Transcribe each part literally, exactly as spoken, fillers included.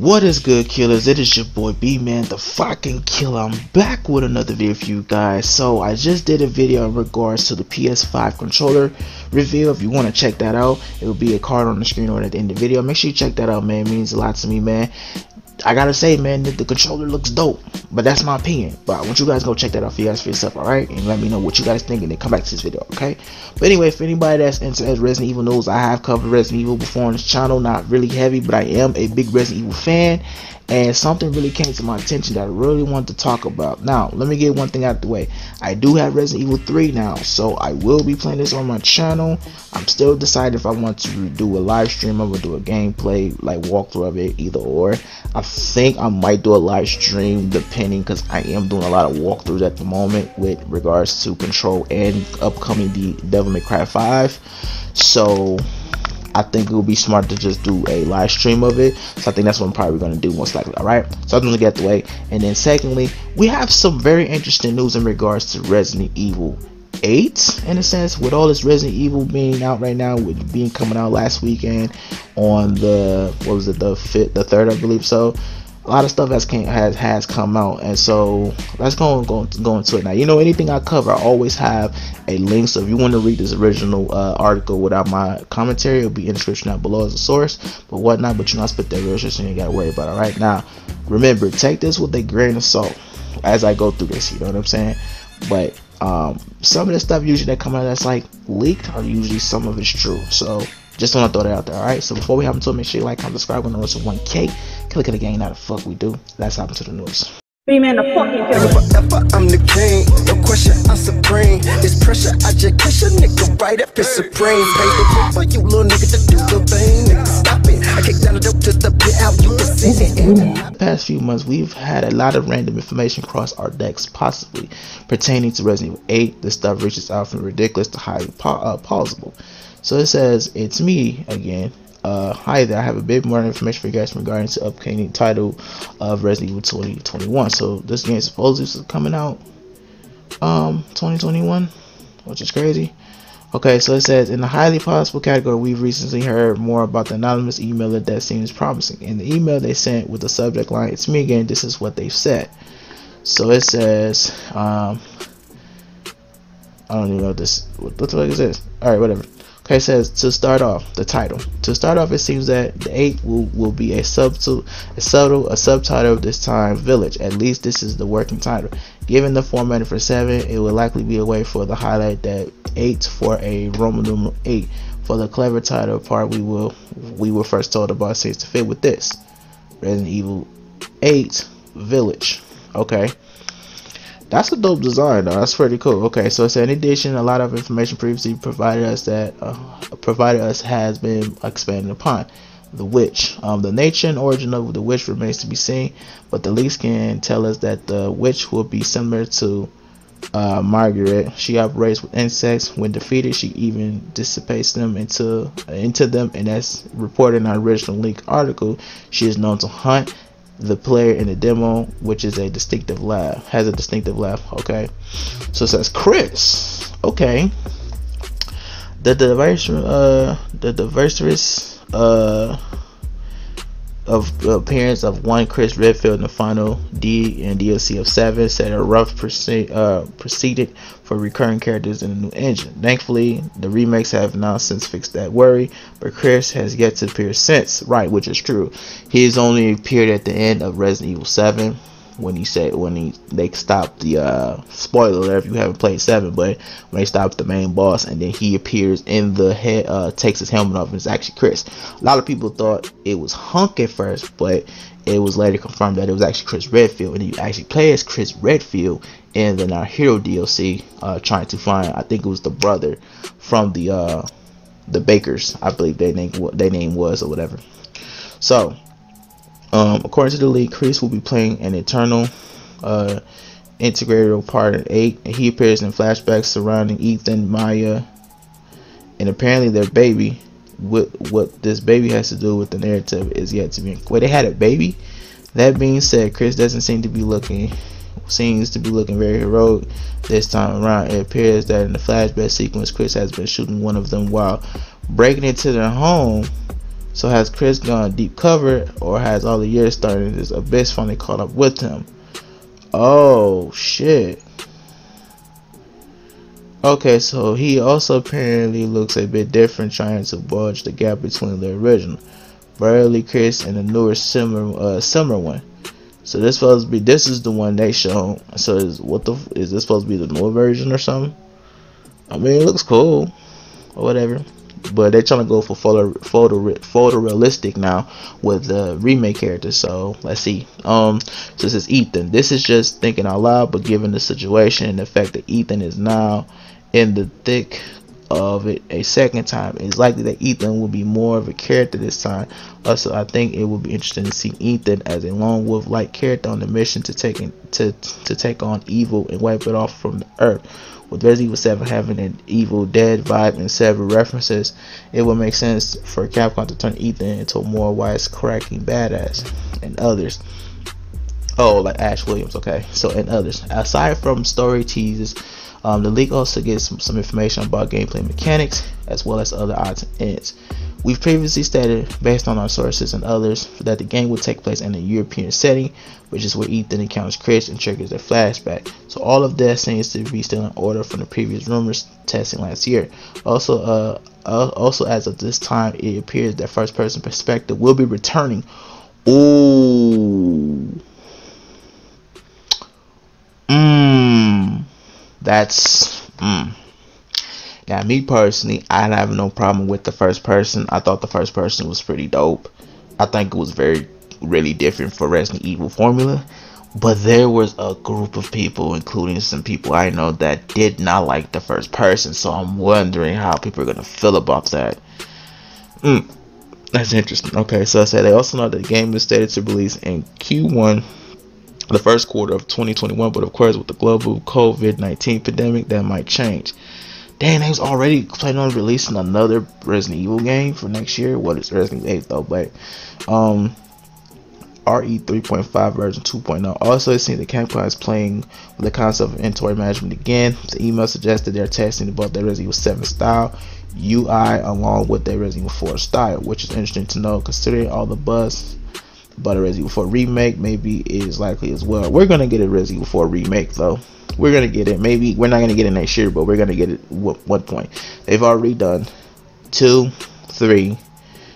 What is good, killers? It is your boy B-Man, the fucking killer. I'm back with another video for you guys. So I just did a video in regards to the P S five controller reveal. If you want to check that out, it will be a card on the screen or at the end of the video. Make sure you check that out, man. It means a lot to me, man. I gotta say, man, that the controller looks dope, but that's my opinion. But I want you guys to go check that out for you guys for yourself, alright? And let me know what you guys think, and then come back to this video, okay? But anyway, for anybody that's into Resident Evil knows, I have covered Resident Evil before on this channel, not really heavy, but I am a big Resident Evil fan, and something really came to my attention that I really wanted to talk about. Now, let me get one thing out of the way. I do have Resident Evil three now, so I will be playing this on my channel. I'm still deciding if I want to do a live stream, I'm gonna do a gameplay, like walkthrough of it, either or. I think I might do a live stream depending, because I am doing a lot of walkthroughs at the moment with regards to Control and upcoming the Devil May Cry five. So I think it would be smart to just do a live stream of it. So I think that's what I'm probably going to do most likely. All right. So I'm going to get the way. And then secondly, we have some very interesting news in regards to Resident Evil eight, in a sense, with all this Resident Evil being out right now, with being coming out last weekend on the what was it the fifth, the third, I believe. So a lot of stuff has came has has come out, and so let's go go go into it now. You know, anything I cover, I always have a link. So if you want to read this original uh, article without my commentary, it'll be in the description down below as a source, but whatnot. But you're not spit that real shit, so you ain't gotta worry about it. All right, now remember, take this with a grain of salt as I go through this. You know what I'm saying? But um, some of the stuff usually that come out that's like leaked are usually some of it's true. So just want to throw that out there, alright? So before we hop into it, make sure you like, comment, subscribe, when the news is one K. Click it again, now the fuck we do. Let's hop into the news. B-Man, the fucking killer. I'm the king, no question, I'm supreme. It's pressure, I just catch a nigga right up, it's supreme. Baby, for you little nigga to do the thing, nigga, stop it. I kick down the dope to the pit out, you can see it. In the past few months, we've had a lot of random information cross our decks, possibly pertaining to Resident Evil eight. This stuff reaches out from ridiculous to highly uh, plausible. So it says, it's me again. Uh, hi there, I have a bit more information for you guys regarding to upcoming title of Resident Evil twenty twenty-one. So this game supposedly is coming out um, twenty twenty-one, which is crazy. Okay, so it says, in the highly possible category, we've recently heard more about the anonymous emailer that seems promising. In the email they sent with the subject line, it's me again, this is what they've said. So it says, um, I don't even know this, what the fuck is this? Alright, whatever. Okay, it says, to start off, the title. To start off, it seems that the eight will, will be a subtle, a subtle, a subtitle of this time, Village. At least this is the working title. Given the formatting for seven, it will likely be a way for the highlight that eight for a Roman numeral eight. For the clever title part, we will we were first told about seems to fit with this. Resident Evil eight, Village. Okay. That's a dope design though, that's pretty cool. Okay, so it said, in addition, a lot of information previously provided us that uh, provided us has been expanded upon. The witch, um, the nature and origin of the witch remains to be seen, but the leaks can tell us that the witch will be similar to uh, Margaret. She operates with insects. When defeated, she even dissipates them into into them, and as reported in our original leak article, she is known to hunt the player in the demo, which is a distinctive laugh, has a distinctive laugh. Okay, so it says Chris. Okay, the diverse, uh, the diverse, uh, of appearance of one Chris Redfield in the final D and D L C of seven set a rough proceed, uh, precedent for recurring characters in the new engine. Thankfully, the remakes have now since fixed that worry, but Chris has yet to appear since, right? Which is true. He has only appeared at the end of Resident Evil seven when he said when he they stopped the uh, spoiler alert if you haven't played seven, but when they stopped the main boss, and then he appears in the head, uh, takes his helmet off, and it's actually Chris. A lot of people thought it was Hunk at first, but it was later confirmed that it was actually Chris Redfield, and he actually plays Chris Redfield in the Our Hero D L C, uh, trying to find, I think it was the brother from the uh, the Bakers, I believe they name what their name was or whatever. So. Um, according to the league, Chris will be playing an eternal uh, integral part in eight, and he appears in flashbacks surrounding Ethan, Maya, and apparently their baby. What, what this baby has to do with the narrative is yet to be. Well, they had a baby. That being said, Chris doesn't seem to be looking seems to be looking very heroic this time around. It appears that in the flashback sequence, Chris has been shooting one of them while breaking into their home. So has Chris gone deep cover, or has all the years started and his abyss finally caught up with him? Oh shit. Okay, so he also apparently looks a bit different, trying to budge the gap between the original early Chris and the newer similar uh, similar one. So this supposed to be this is the one they show. So is what the is this supposed to be the newer version or something? I mean, it looks cool or whatever, but they're trying to go for photo photo photorealistic now with the remake character. So let's see. Um, so this is Ethan. This is just thinking out loud, but given the situation and the fact that Ethan is now in the thick of it a second time, it's likely that Ethan will be more of a character this time. Also, I think it will be interesting to see Ethan as a lone wolf-like character on the mission to take in, to to take on evil and wipe it off from the earth. With Resident Evil seven having an Evil Dead vibe and several references, it would make sense for Capcom to turn Ethan into a more wisecracking badass and others. Oh, like Ash Williams, okay. So and others. Aside from story teases, Um, the leak also gives some, some information about gameplay mechanics as well as other odds and ends. We've previously stated, based on our sources and others, that the game will take place in a European setting, which is where Ethan encounters Chris and triggers their flashback. So all of that seems to be still in order from the previous rumors testing last year. Also, uh, uh, also as of this time, it appears that first-person perspective will be returning. Ooh. Mmm. That's mm. Now, me personally, I have no problem with the first person. I thought the first person was pretty dope. I think it was very, really different for Resident Evil formula. But there was a group of people, including some people I know, that did not like the first person. So I'm wondering how people are gonna feel about that. Mm. That's interesting. Okay, so I said they also know that the game is stated to release in Q one. The first quarter of twenty twenty-one, but of course with the global COVID nineteen pandemic, that might change. Dang, they was already planning on releasing another Resident Evil game for next year. What is Resident Evil eight though? But um, R E three point five version two point oh. Also, it seems that Capcom is playing with the concept of inventory management again. The email suggested they're testing about their Resident Evil seven style U I along with their Resident Evil four style, which is interesting to know considering all the buzz. But a Resident Evil four remake maybe is likely as well. We're gonna get a Resident Evil four remake though. We're gonna get it. Maybe we're not gonna get it next year, but we're gonna get it. At one point, they've already done two, three,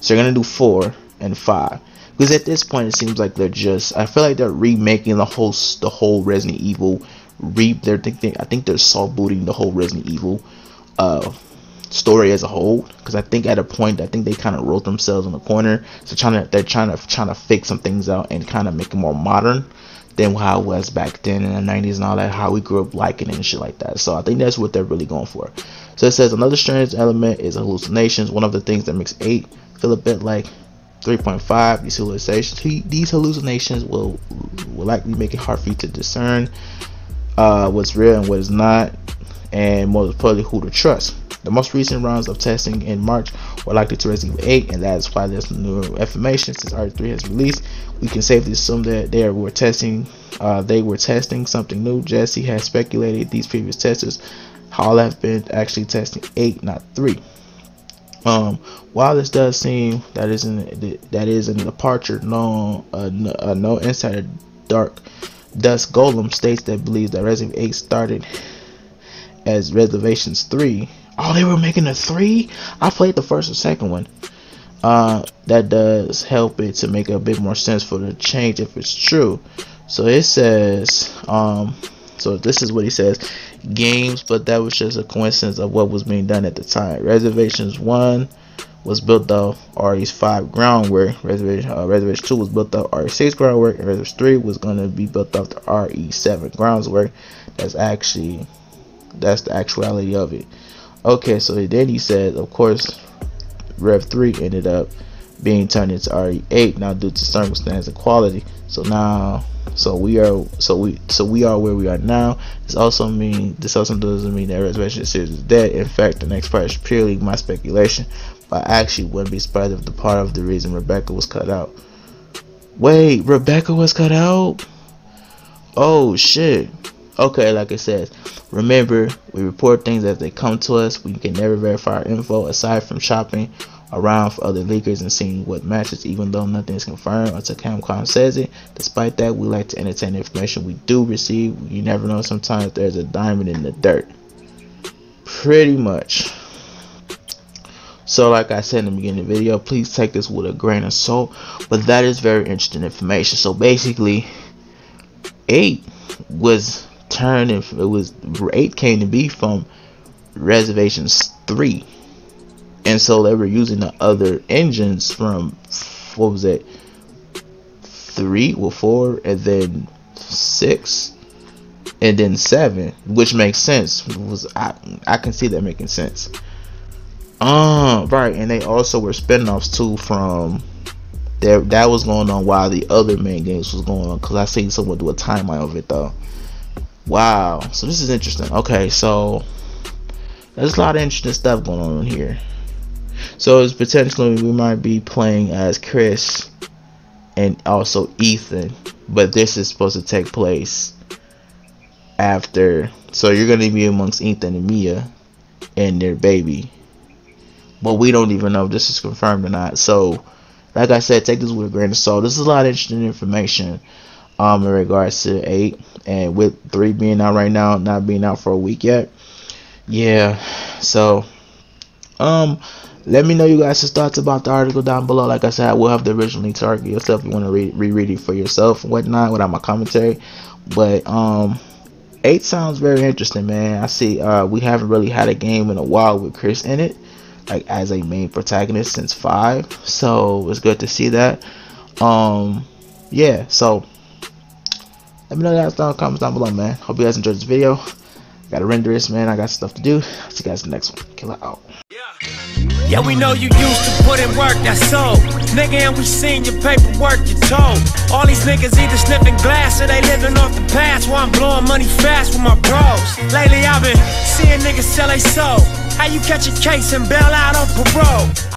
so they're gonna do four and five. Because at this point, it seems like they're just. I feel like they're remaking the whole the whole Resident Evil. Re they're thinking. I think they're soft booting the whole Resident Evil. Uh. Story as a whole, because I think at a point I think they kind of wrote themselves in the corner. So trying to they're trying to trying to fix some things out and kind of make it more modern than how it was back then in the nineties and all that, how we grew up liking it and shit like that. So I think that's what they're really going for. So it says another strange element is hallucinations. One of the things that makes eight feel a bit like three point five, these hallucinations these hallucinations will will likely make it hard for you to discern uh what's real and what is not, and more importantly, who to trust. The most recent rounds of testing in March were likely to Resident Evil eight, and that is why there's new information since R E three has released. We can safely assume that they were testing, uh, they were testing something new. Jesse has speculated these previous testers all have been actually testing eight, not three. Um, while this does seem that isn't that is an departure, no, uh, no, uh, no insider Dark Dust Golem states that believes that Resident Evil eight started as Reservations three. Oh, they were making a three? I played the first and second one. Uh, that does help it to make a bit more sense for the change if it's true. So it says, um, so this is what he says. Games, but that was just a coincidence of what was being done at the time. Reservations one was built off R E five groundwork. Reservation, uh, Reservation two was built off R E six groundwork. And Reservation three was going to be built off the R E seven groundwork. That's actually, that's the actuality of it. Okay, so then he said, of course, Rev three ended up being turned into R E eight now due to circumstance and quality. So now, so we are, so we, so we are where we are now. This also mean, this also doesn't mean that Reservation series is dead. In fact, the next part is purely my speculation. But I actually wouldn't be surprised if the part of the reason Rebecca was cut out. Wait, Rebecca was cut out? Oh shit. Okay, like it says, remember, we report things as they come to us. We can never verify our info aside from shopping around for other leakers and seeing what matches, even though nothing is confirmed until Capcom says it. Despite that, we like to entertain the information we do receive. You never know, sometimes there's a diamond in the dirt. Pretty much. So like I said in the beginning of the video, please take this with a grain of salt, but that is very interesting information. So basically, eight was turned, it was eight came to be from Reservations three, and so they were using the other engines from, what was it, three, well, four, and then six, and then seven, which makes sense. It was I I can see that making sense. Um, right, and they also were spin-offs too from there. That was going on while the other main games was going on, because I seen someone do a timeline of it though. Wow, so this is interesting. Okay, so there's a lot of interesting stuff going on here. So it's potentially we might be playing as Chris and also Ethan, but this is supposed to take place after. So you're gonna be amongst Ethan and Mia and their baby. But we don't even know if this is confirmed or not. So, like I said, take this with a grain of salt. This is a lot of interesting information um, in regards to eight. And with three being out right now, not being out for a week yet. Yeah. So, um, let me know you guys' thoughts about the article down below. Like I said, I will have the original link to article yourself if you want to re reread it for yourself and whatnot without my commentary. But, um... eight sounds very interesting, man. I see uh, we haven't really had a game in a while with Chris in it, like as a main protagonist, since five, so it's good to see that. Um yeah, so let me know guys down in the comments down below, man. Hope you guys enjoyed this video. I gotta render this, man. I got stuff to do. See you guys in the next one. Killer out. Yeah, we know you used to put in work, that's so. Nigga, and we seen your paperwork, you told. All these niggas either sniffing glass or they living off the past. While I'm blowing money fast with my bros. Lately I've been seeing niggas sell they soul. How you catch a case and bail out on parole?